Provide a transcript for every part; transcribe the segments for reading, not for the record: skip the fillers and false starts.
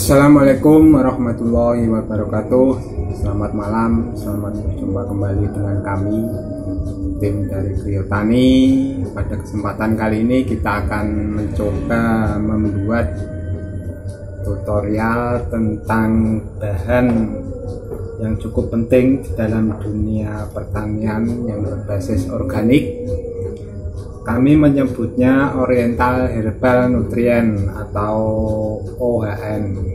Assalamualaikum warahmatullahi wabarakatuh. Selamat malam, selamat berjumpa kembali dengan kami tim dari Griyotani. Pada kesempatan kali ini kita akan mencoba membuat tutorial tentang bahan yang cukup penting dalam dunia pertanian yang berbasis organik. Kami menyebutnya Oriental Herbal Nutrien atau OHN.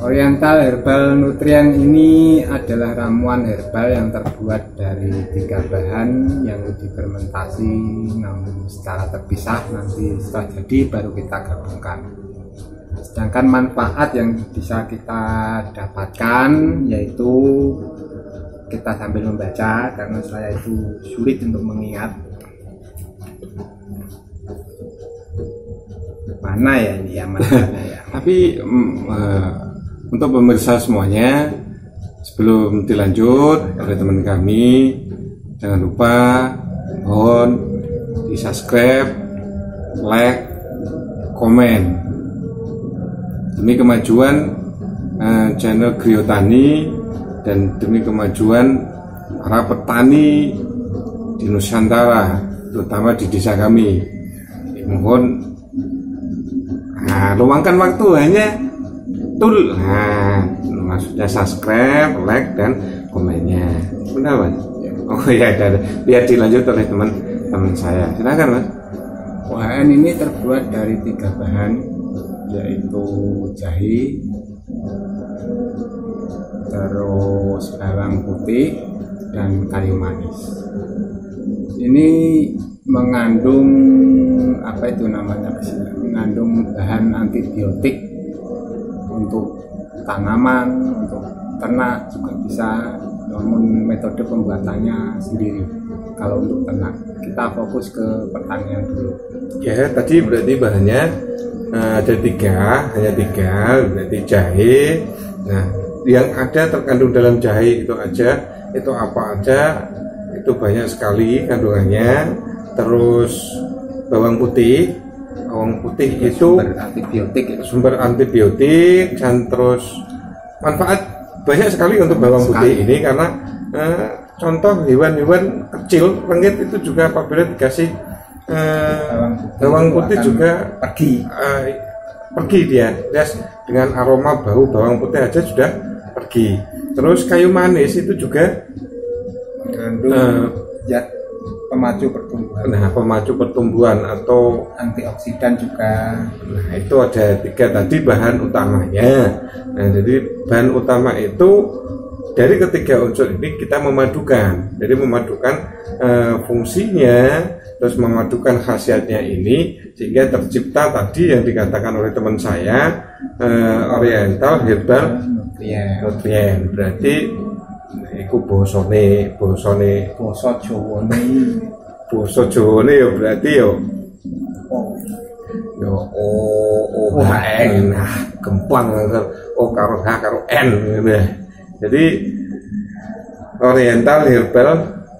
Oriental Herbal Nutrien ini adalah ramuan herbal yang terbuat dari 3 bahan yang difermentasi namun secara terpisah, nanti setelah jadi baru kita gabungkan. Sedangkan manfaat yang bisa kita dapatkan yaitu, kita sambil membaca karena saya itu sulit untuk mengingat mana ya ini yang manfaatnya ya. Tapi untuk pemirsa semuanya, sebelum dilanjut oleh teman kami, jangan lupa mohon di subscribe, like, komen demi kemajuan channel Griyotani dan demi kemajuan para petani di Nusantara, terutama di desa kami. Mohon luangkan waktu hanya tul. Maksudnya subscribe, like, dan komennya. Benar, Mas? Oh ya, biar dilanjut oleh teman-teman saya. Silakan, Mas. OHN ini terbuat dari 3 bahan, yaitu jahe, terus bawang putih, dan kayu manis. Ini mengandung apa itu namanya, mengandung bahan antibiotik untuk tanaman, untuk ternak juga bisa, namun metode pembuatannya sendiri. Kalau untuk ternak kita fokus ke pertanian dulu ya. Tadi berarti bahannya ada 3, hanya 3, berarti jahe. Nah, yang ada terkandung dalam jahe itu aja, itu apa aja, itu banyak sekali kandungannya. Terus bawang putih, itu sumber antibiotik, dan terus manfaat banyak sekali untuk bawang putih ini karena contoh hewan-hewan kecil rengit itu juga apabila dikasih bawang putih juga pergi dia dengan aroma bau bawang putih aja sudah pergi. Terus kayu manis itu juga mengandung pemacu pertumbuhan atau antioksidan juga. Nah, itu ada 3 tadi bahan utamanya. Nah, jadi bahan utama itu dari ketiga unsur ini kita memadukan. Jadi memadukan fungsinya, terus memadukan khasiatnya ini sehingga tercipta tadi yang dikatakan oleh teman saya Oriental Herbal Nutrien. Berarti iku boso jone ya berarti OHN. Nah, gampang karo H karo N gitu. Jadi Oriental Herbal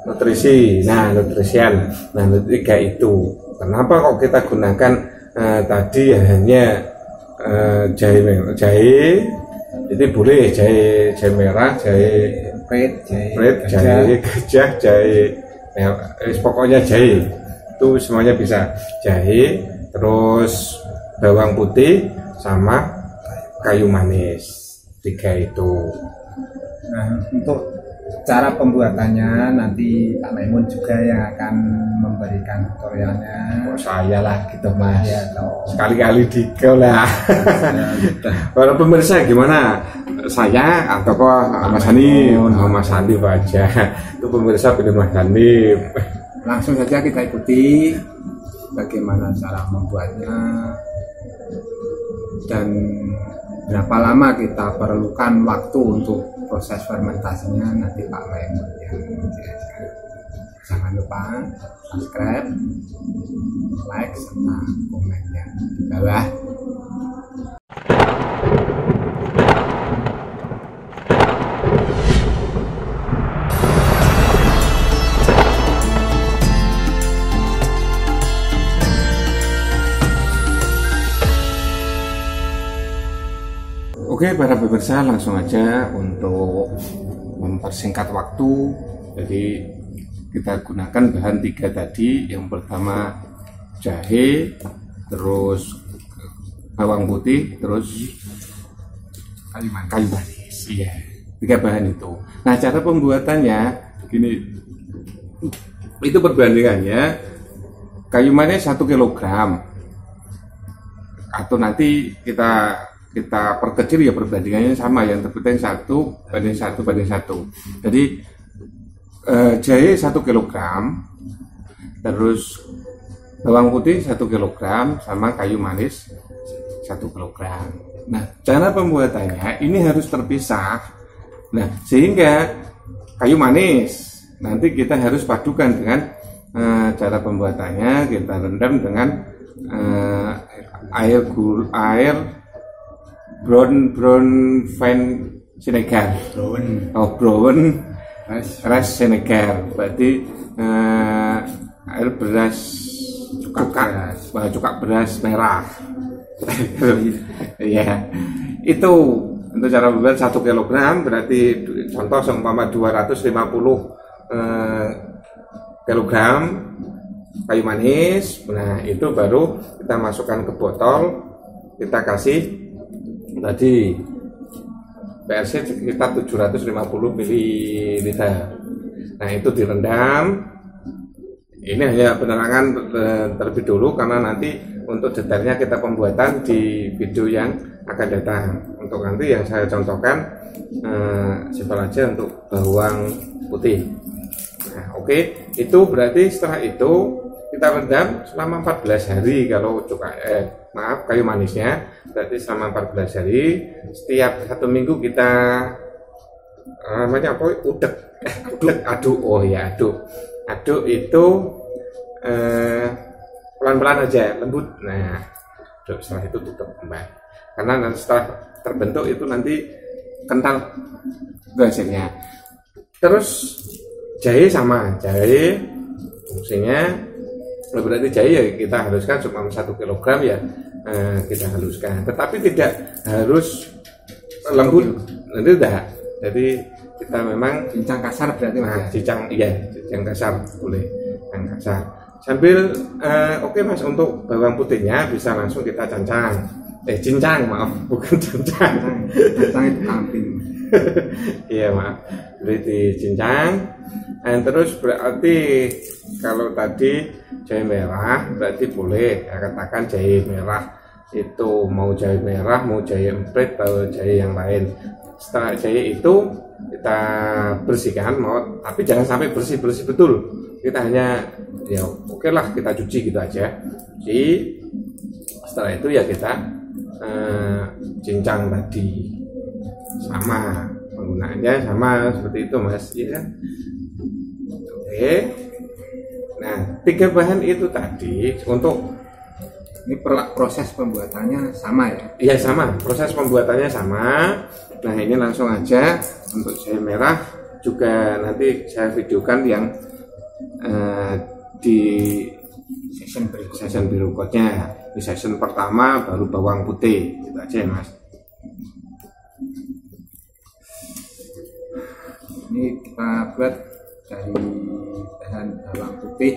Nutrisi, nutrisian. Nah, 3 itu. Kenapa kok kita gunakan tadi hanya jahe? Jadi boleh jahe merah, jahe pret, jahe gajah, jahe merah. Pokoknya jahe itu semuanya bisa. Jahe, terus bawang putih sama kayu manis. 3 itu. Nah, untuk cara pembuatannya nanti Pak Maimun juga yang akan memberikan tutorialnya. Oh, saya lah gitu, Mas. Ya, sekali-kali dikau lah. Para pemirsa gimana? Saya atau Mas Hanif? Mas Hanif aja. Itu pemirsa pilih Mas Hanif. Langsung saja kita ikuti bagaimana cara membuatnya dan berapa lama kita perlukan waktu untuk proses fermentasinya. Nanti Pak Maimun yang menjelaskan. Jangan lupa subscribe, like, serta komennya di bawah. Oke, para pemirsa, langsung aja untuk mempersingkat waktu. Jadi kita gunakan bahan tiga tadi. Yang pertama jahe, terus bawang putih, terus kayu manis. Iya, tiga bahan itu. Nah, cara pembuatannya gini. Itu perbandingannya. Kayu manis 1 kilogram, atau nanti kita perkecil ya perbandingannya sama, yang terpenting 1 banding 1 banding 1. Jadi jahe 1 kilogram, terus bawang putih 1 kilogram, sama kayu manis 1 kilogram. Nah, cara pembuatannya ini harus terpisah. Nah, sehingga kayu manis nanti kita harus padukan dengan cara pembuatannya, kita rendam dengan air brown fine Senegal, brown rice Senegal, berarti air beras cukak beras merah. Ya, itu untuk cara membuat 1 kilogram, berarti contoh seumpama 250 kilogram kayu manis. Nah, itu baru kita masukkan ke botol, kita kasih tadi PRC sekitar 750 ml. Nah, itu direndam. Ini hanya penerangan terlebih dulu, karena nanti untuk detailnya kita pembuatan di video yang akan datang. Untuk nanti yang saya contohkan simpel aja untuk bawang putih. Nah, oke. Itu berarti setelah itu kita rendam selama 14 hari kalau kayu manisnya, berarti selama 14 hari. Setiap 1 minggu kita namanya apa? Aduk. Oh ya, aduk. Aduk itu pelan-pelan aja, lembut. Nah, setelah itu tutup kembali, karena setelah terbentuk itu nanti kental hasilnya. Terus jahe sama, jahe fungsinya berarti jahe ya kita haluskan cuma 1 kilogram ya, kita haluskan, tetapi tidak harus lembut, nanti tidak. Jadi kita memang cincang kasar berarti, mas. Cincang kasar boleh, cincang kasar. Sambil oke, mas, untuk bawang putihnya bisa langsung kita cincang itu kambing. Iya, maaf, berarti cincang. Dan terus berarti kalau tadi jahe merah, berarti boleh ya, katakan jahe merah itu mau jahe merah, mau jahe emprit, atau jahe yang lain. Setelah jahe itu kita bersihkan, mau tapi jangan sampai bersih betul. Kita hanya ya okelah, kita cuci gitu aja. Cuci. Setelah itu ya kita cincang tadi, sama penggunaannya sama seperti itu, mas. Iya. Oke. Nah, 3 bahan itu tadi untuk ini proses pembuatannya sama ya? Iya, sama. Proses pembuatannya sama. Nah, ini langsung aja untuk jahe merah juga nanti saya videokan yang di season berikutnya. Di season pertama baru bawang putih, gitu aja ya, mas. Ini kita buat dari bahan bawang putih.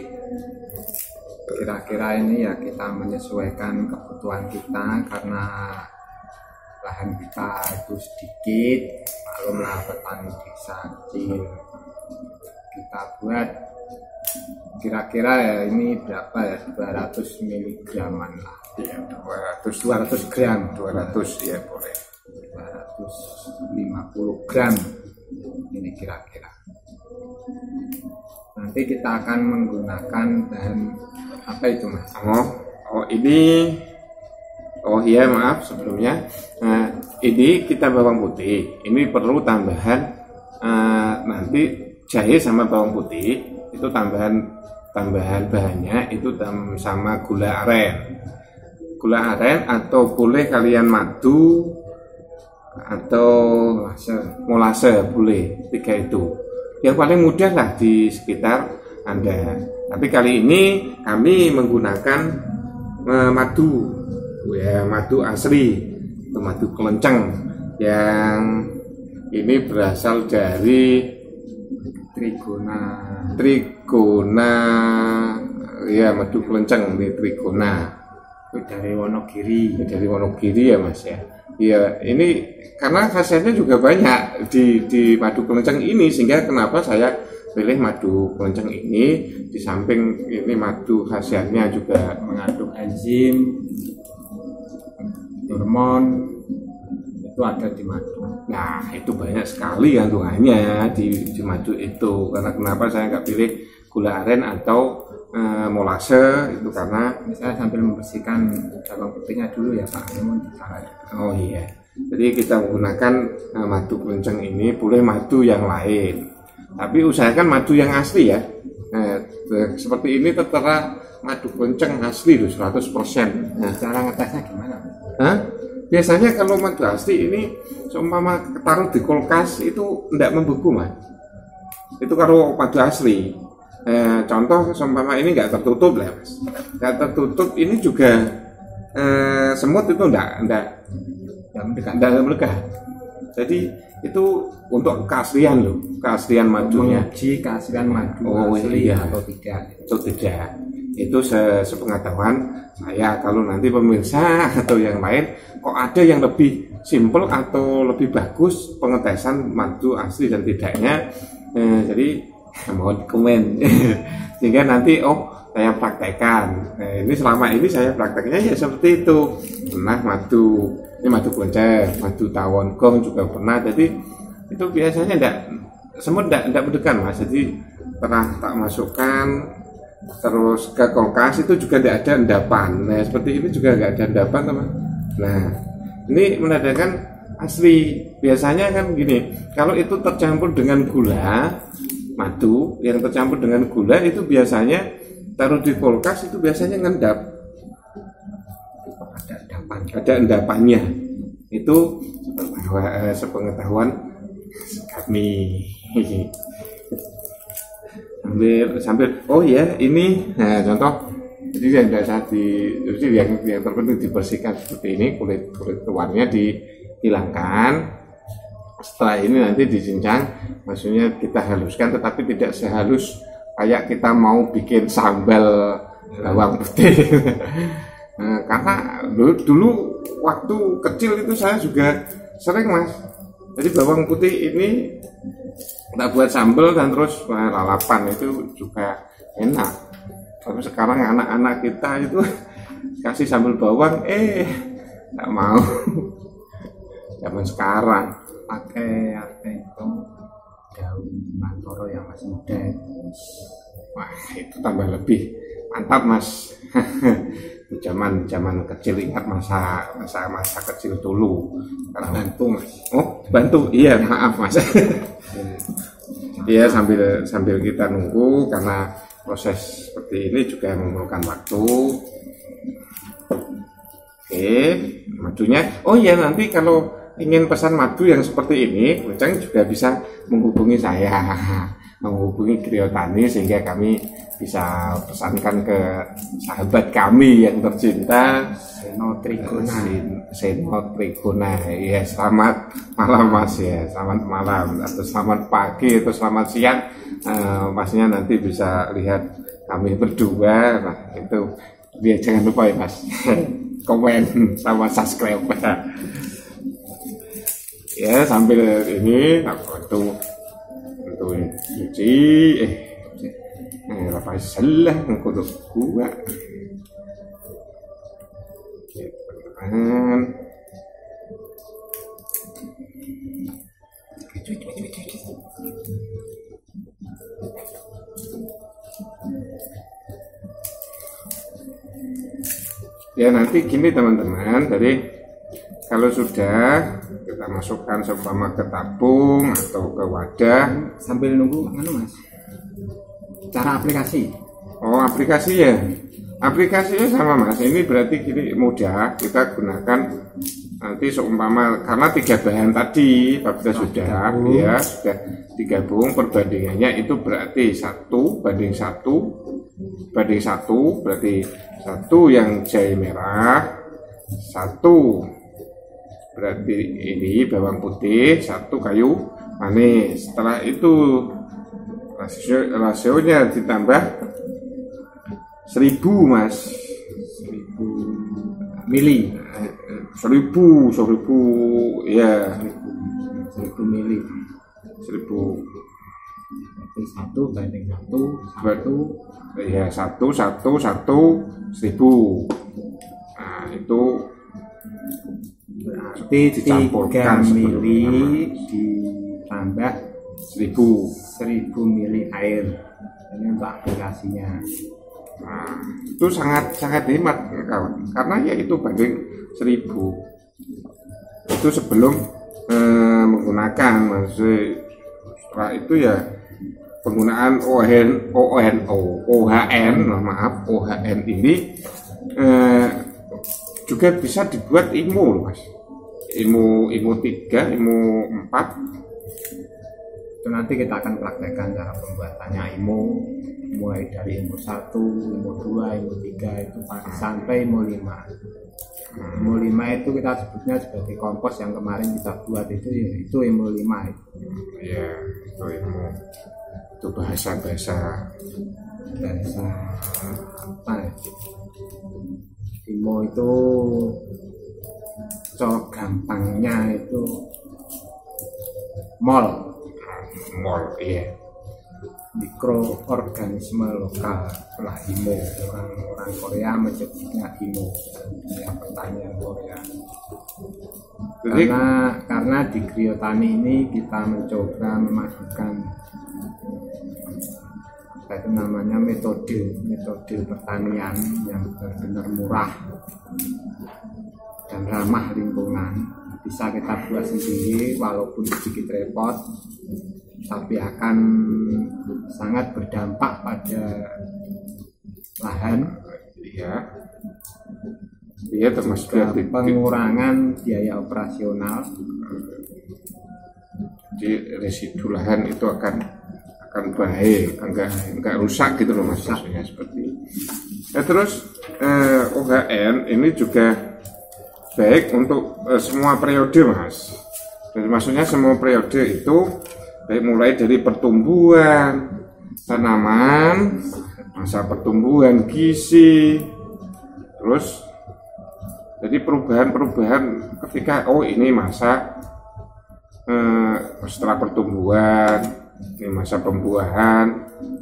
Kira-kira ini ya kita menyesuaikan kebutuhan kita, karena lahan kita itu sedikit, maklumlah petani desa kecil. Kita buat kira-kira ya ini berapa ya, 200 miligraman lah ya, 200 gram, 200 ya boleh, 250 gram ini kira-kira. Nanti kita akan menggunakan bahan apa itu, mas? Ini kita bawang putih, ini perlu tambahan nanti jahe sama bawang putih itu tambahan bahannya itu sama gula aren, atau boleh kalian madu atau molase, boleh. 3 itu yang paling mudah lah di sekitar Anda. Tapi kali ini kami menggunakan madu asli, madu kelenceng. yang ini berasal dari Trigona, ya madu kelenceng di Trigona. Dari Wonogiri. Dari Wonogiri ya Mas ya. Iya, ini karena khasiatnya juga banyak di madu kelenceng ini, sehingga kenapa saya pilih madu kelenceng ini, di samping ini madu khasiatnya juga mengandung enzim, hormon, itu ada di madu. Nah, itu banyak sekali kandungannya di madu itu. Karena kenapa saya nggak pilih gula aren atau molase, itu karena saya sambil membersihkan cabang kupingnya dulu ya Pak. Oh iya, jadi kita menggunakan madu kelenceng ini, boleh madu yang lain, tapi usahakan madu yang asli ya. Seperti ini tertera madu kelenceng asli loh, 100%. Nah, cara ngetesnya gimana? Hah? Biasanya kalau madu asli ini seumpama taruh di kulkas itu tidak membeku Mas. Itu kalau madu asli. Contoh seumpama ini nggak tertutup lah Mas, nggak tertutup ini juga semut itu nggak melekat. Jadi itu untuk keaslian loh, keaslian madunya. Menguji keaslian madu asli atau tidak. Itu tidak. Itu sepengetahuan saya. Kalau nanti pemirsa atau yang lain kok ada yang lebih simple atau lebih bagus pengetesan madu asli dan tidaknya, jadi mohon komen sehingga nanti saya praktekkan. Nah, ini selama ini saya prakteknya ya seperti itu. Pernah madu ini madu kelenceng, madu tawon gong juga pernah. Jadi itu biasanya semut tidak mendekat Mas. Jadi pernah tak masukkan terus ke kulkas itu juga tidak ada endapan. Nah seperti ini juga nggak ada endapan teman. Nah ini menandakan asli. Biasanya kan gini, kalau itu tercampur dengan gula, madu yang tercampur dengan gula itu biasanya taruh di kulkas itu biasanya ngendap, ada endapannya. Itu sepengetahuan kami. Sambil oh ya ini, nah contoh, jadi yang terpenting dibersihkan seperti ini, kulit luarnya dihilangkan. Setelah ini nanti dicincang, maksudnya kita haluskan, tetapi tidak sehalus kayak kita mau bikin sambal bawang putih. Karena dulu waktu kecil itu saya juga sering Mas. Jadi bawang putih ini kita buat sambal dan terus lalapan, itu juga enak. Tapi sekarang anak-anak kita itu kasih sambal bawang, nggak mau. Zaman sekarang pakai itu daun mantoro yang masih muda. Wah, itu tambah lebih mantap Mas. Zaman kecil ingat masa kecil dulu. Karena bantu Mas. Oh bantu, iya maaf Mas. Iya sambil kita nunggu, karena proses seperti ini juga memerlukan waktu. Oke, madunya. Oh iya, nanti kalau ingin pesan madu yang seperti ini kelenceng juga bisa menghubungi saya, menghubungi Griyotani, sehingga kami bisa pesankan ke sahabat kami yang tercinta, Seno Trikuna. Seno Trikuna. Ya, selamat malam Mas ya, selamat malam atau selamat pagi atau selamat siang, Masnya nanti bisa lihat kami berdua. Nah itu dia, jangan lupa ya Mas, komen sama subscribe. Ya sambil ini aku cuci apa salah ngkuduk gua ya. Nanti gini teman-teman, dari kalau sudah kita masukkan seumpama ke tabung atau ke wadah sambil nunggu Mas. Cara aplikasi. Oh, aplikasi ya. Aplikasinya sama Mas. Ini berarti gini, mudah kita gunakan nanti seumpama karena 3 bahan tadi apabila sudah digabung, perbandingannya itu berarti 1 banding 1 berarti 1 yang jahe merah, 1 berarti ini bawang putih, satu kayu manis. Setelah itu rasionya ditambah 1000 mas, 1000 mili, 1000 ya, 1000 mili, 1000 satu banding satu 1000. Nah itu berarti dicampurkan 3 mili ditambah 1000 mili air. Ini untuk aplikasinya. Nah itu sangat hemat kawan, karena ya itu banding 1000. Itu sebelum menggunakan, maksudnya setelah itu ya penggunaan OHN ini juga bisa dibuat IMO mas, IMO 3, IMO 4. Itu nanti kita akan praktekkan cara pembuatannya IMO, mulai dari IMO 1, IMO 2, IMO 3 itu sampai IMO 5. IMO 5 itu kita sebutnya sebagai kompos yang kemarin kita buat, itu IMO 5. Iya, itu IMO. Itu bahasa apa ya? IMO itu cok gampangnya itu mol ya, mikroorganisme lokal lah IMO. Orang Korea menyebutnya IMO ya, pertanyaan Korea. Karena di Griyotani ini kita mencoba memadukan itu namanya metode pertanian yang benar-benar murah dan ramah lingkungan. Bisa kita buat sendiri walaupun sedikit repot, tapi akan sangat berdampak pada lahan ya. Iya, termasuk pengurangan biaya operasional. Jadi residu lahan itu akan baik, enggak rusak gitu loh mas, maksudnya seperti ini. Nah, terus OHN ini juga baik untuk semua periode mas. Jadi, maksudnya semua periode itu baik, mulai dari pertumbuhan tanaman, masa pertumbuhan, gizi, terus jadi perubahan ketika ini masa setelah pertumbuhan. Ini masa pembuahan,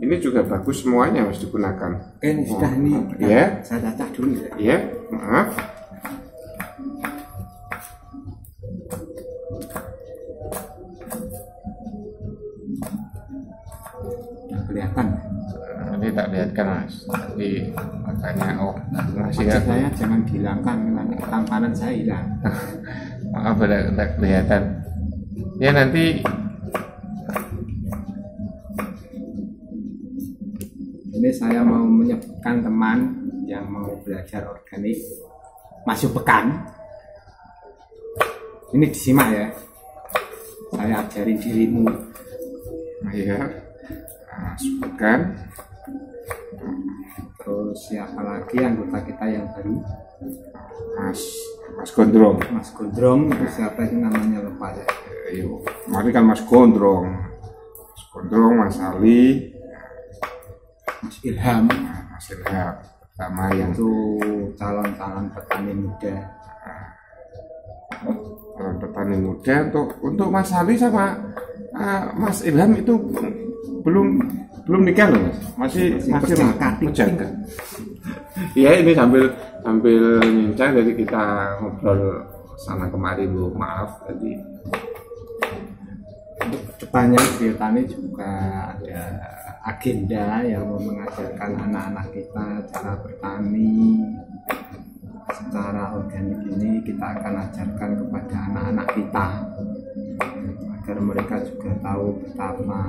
ini juga bagus semuanya harus digunakan. Sudah ini, ya. Saya cacah dulu ya. Iya, maaf. Sudah kelihatan. Nanti tak lihatkan mas. Nanti makanya masih ya. Saya jangan dihilangkan, tampanan saya hilang. Maaf, tidak kelihatan. Ya nanti. Ini saya mau menyebutkan teman yang mau belajar organik masuk pekan. Ini disimak ya. Saya ajarin dirimu. Iya. Masuk pekan. Terus siapa lagi anggota kita yang baru? Mas Gondrong. Mas Gondrong itu siapa sih namanya, lupa ya. Ayo. Mari kan Mas Gondrong. Mas Gondrong, Mas Ali. Mas Ilham pertama yang itu calon petani muda. Calon petani muda untuk Mas Ali sama Mas Ilham itu belum nikah loh mas, masih menjaga. Iya ini sambil nyincang, jadi kita ngobrol sana kemari bu, maaf tadi. Untuk kedepannya Griyotani juga ada agenda yang mau mengajarkan anak-anak kita cara bertani secara organik. Ini kita akan ajarkan kepada anak-anak kita agar mereka juga tahu betapa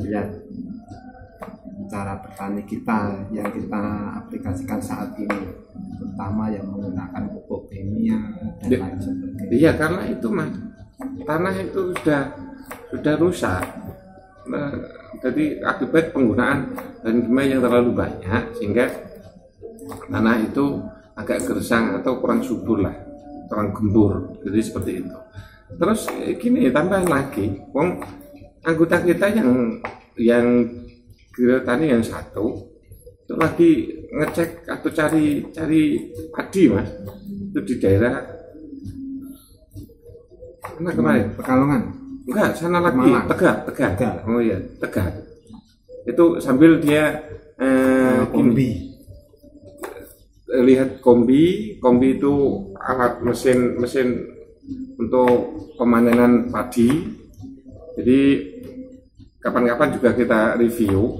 lihat cara bertani kita yang kita aplikasikan saat ini, terutama yang menggunakan pupuk kimia dan lain sebagainya. Iya karena itu mas, tanah itu sudah rusak. Nah, jadi akibat penggunaan bahan kimia yang terlalu banyak sehingga tanah itu agak gersang atau kurang subur lah. terang gembur, jadi seperti itu. Terus gini, tambahan lagi, anggota kita yang Griyotani yang satu itu lagi ngecek atau cari padi, Mas, itu di daerah mana kemarin? Pekalongan? Enggak, sana lagi Tegak. Oh iya, Tegak. Itu sambil dia kombi. Lihat kombi itu alat mesin untuk pemanenan padi. Jadi kapan-kapan juga kita review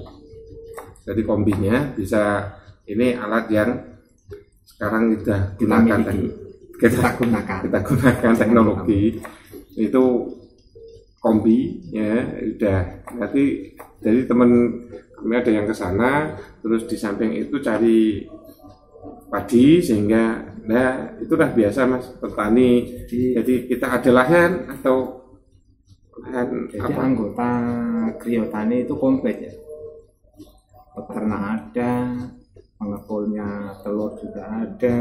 dari kombinya, bisa ini alat yang sekarang sudah kita gunakan teknologi itu kombi ya, udah nanti jadi teman kami ada yang ke sana, terus di samping itu cari padi sehingga nah itulah biasa, Mas, petani. Jadi kita ada lahan jadi apa? Anggota Griyotani itu komplit ya, peternak ada, pengepulnya telur juga ada.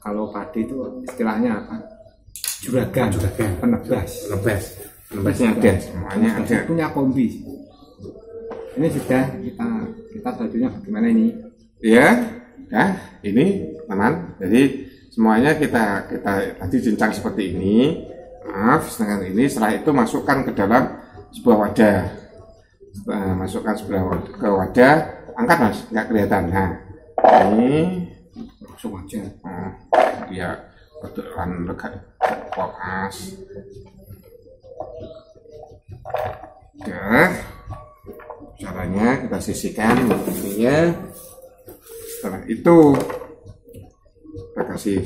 Kalau padi itu istilahnya apa? Juragan. Penebasnya ada, semuanya ada. Punya kombi. Ini sudah kita selanjutnya bagaimana ini? Ya, ini teman. Jadi semuanya kita tadi cincang seperti ini, setengah ini. Setelah itu masukkan ke dalam sebuah wadah, ke wadah, angkat, Mas, nggak kelihatan. Nah, ini langsung aja. Dia kebetulan dekat koas. Ya, caranya kita sisihkan ininya. Setelah itu kita kasih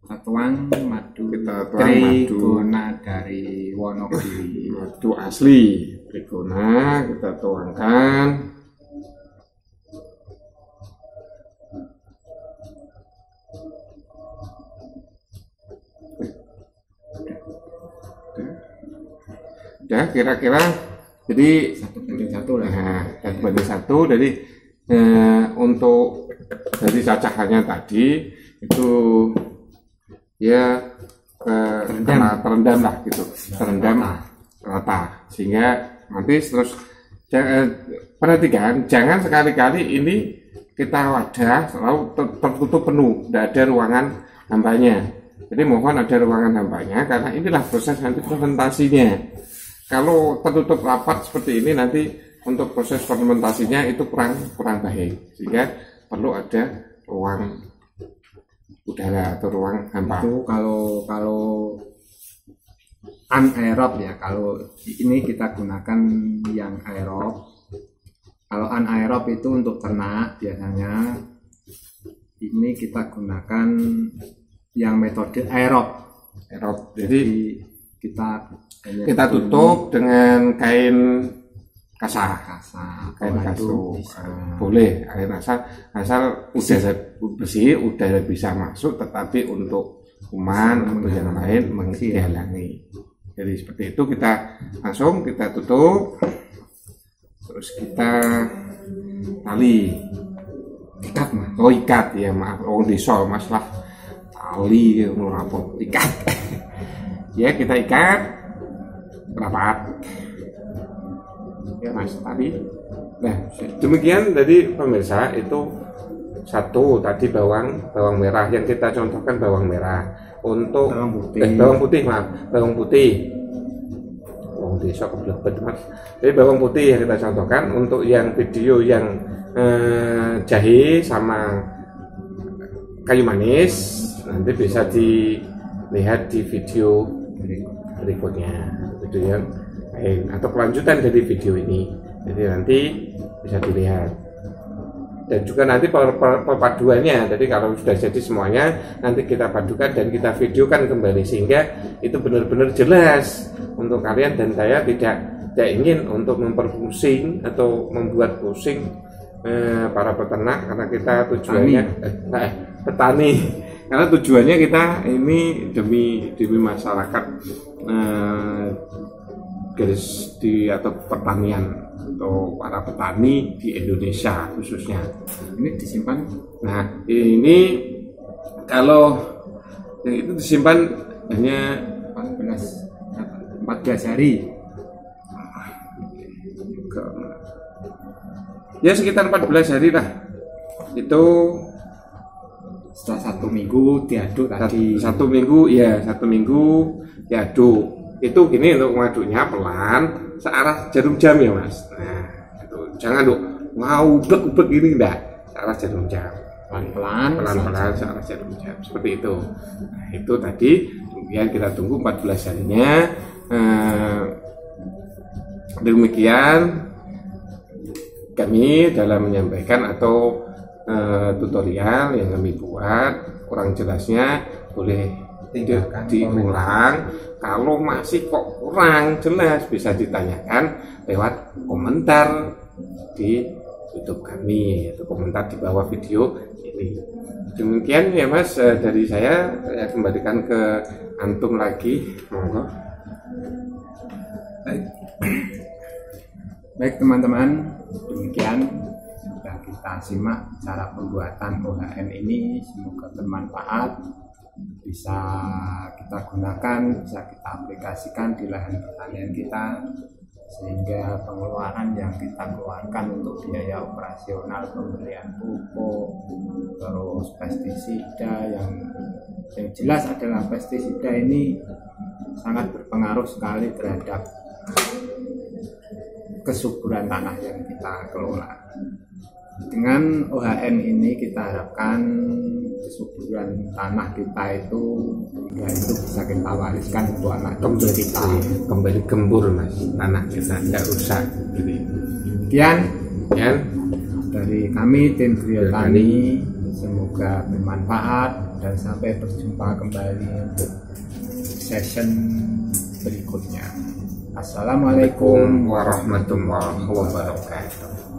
kita tuang Trigona dari Wonogiri, madu asli Trigona, kita tuangkan. Udah kira-kira jadi satu banding satu, jadi untuk dari cacahannya tadi itu ya terendam lah gitu, terendam rata, sehingga nanti terus perhatikan jangan sekali-kali ini kita wadah selalu tertutup penuh, tidak ada ruangan hambanya. Jadi mohon ada ruangan hambanya karena inilah proses nanti fermentasinya. Kalau tertutup rapat seperti ini nanti untuk proses fermentasinya itu kurang baik, sehingga perlu ada ruang udara atau ruang hampa. Itu kalau anaerob ya, kalau ini kita gunakan yang aerob. Kalau anaerob itu untuk ternak biasanya, ini kita gunakan yang metode aerob. Jadi kita tutup dengan kain kasar. Boleh kain kasar, asal udara bersih, udara bisa masuk, tetapi untuk kuman atau yang lain menghalangi. Jadi seperti itu kita langsung kita tutup, terus kita ikat ya, maaf, disol, Mas, lah, tali murapok ikat. Ya, kita ikat rapat ya, Mas, tadi. Nah, demikian tadi pemirsa, itu satu tadi bawang merah yang kita contohkan, bawang merah untuk bawang putih. Wong desa keblebet, Mas. Jadi bawang putih yang kita contohkan untuk yang video yang jahe sama kayu manis, nanti bisa dilihat di video berikutnya, video yang lain atau kelanjutan dari video ini. Jadi nanti bisa dilihat, dan juga nanti perpaduannya. Jadi kalau sudah jadi semuanya nanti kita padukan dan kita videokan kembali, sehingga itu benar-benar jelas untuk kalian, dan saya tidak ingin untuk memperpusing atau membuat pusing para peternak, karena kita tujuannya petani. Karena tujuannya kita ini demi masyarakat garis di atau pertanian atau para petani di Indonesia khususnya. Ini disimpan. Nah, ini kalau yang itu disimpan hanya 14 hari. Ya sekitar 14 hari lah. Itu setelah 1 minggu diaduk tadi. 1 minggu ya, 1 minggu diaduk. Itu gini untuk mengaduknya pelan, searah jarum jam ya mas. Nah, itu jangan duk ngaudek-udek gini enggak, searah jarum jam. Pelan-pelan searah jarum jam seperti itu. Nah, itu tadi kemudian kita tunggu 14 harinya. Demikian kami dalam menyampaikan atau tutorial yang kami buat. Kurang jelasnya boleh diulang. Kalau masih kok kurang jelas bisa ditanyakan lewat komentar di YouTube kami, yaitu komentar di bawah video ini. Demikian ya mas, dari saya kembalikan ke antum lagi, monggo. Baik teman-teman, demikian sudah kita simak cara pembuatan OHN ini. Semoga bermanfaat, bisa kita gunakan, bisa kita aplikasikan di lahan pertanian kita, sehingga pengeluaran yang kita keluarkan untuk biaya operasional, pembelian pupuk, terus pestisida yang jelas adalah pestisida ini sangat berpengaruh sekali terhadap kesuburan tanah yang kita kelola. Dengan OHN ini kita harapkan kesuburan tanah kita itu bisa kita wariskan untuk anak cucu kita, kembali gembur mas, tanah kita tidak rusak. Demikian dari kami tim Griyotani, semoga bermanfaat dan sampai berjumpa kembali untuk session berikutnya. Assalamualaikum warahmatullahi wabarakatuh.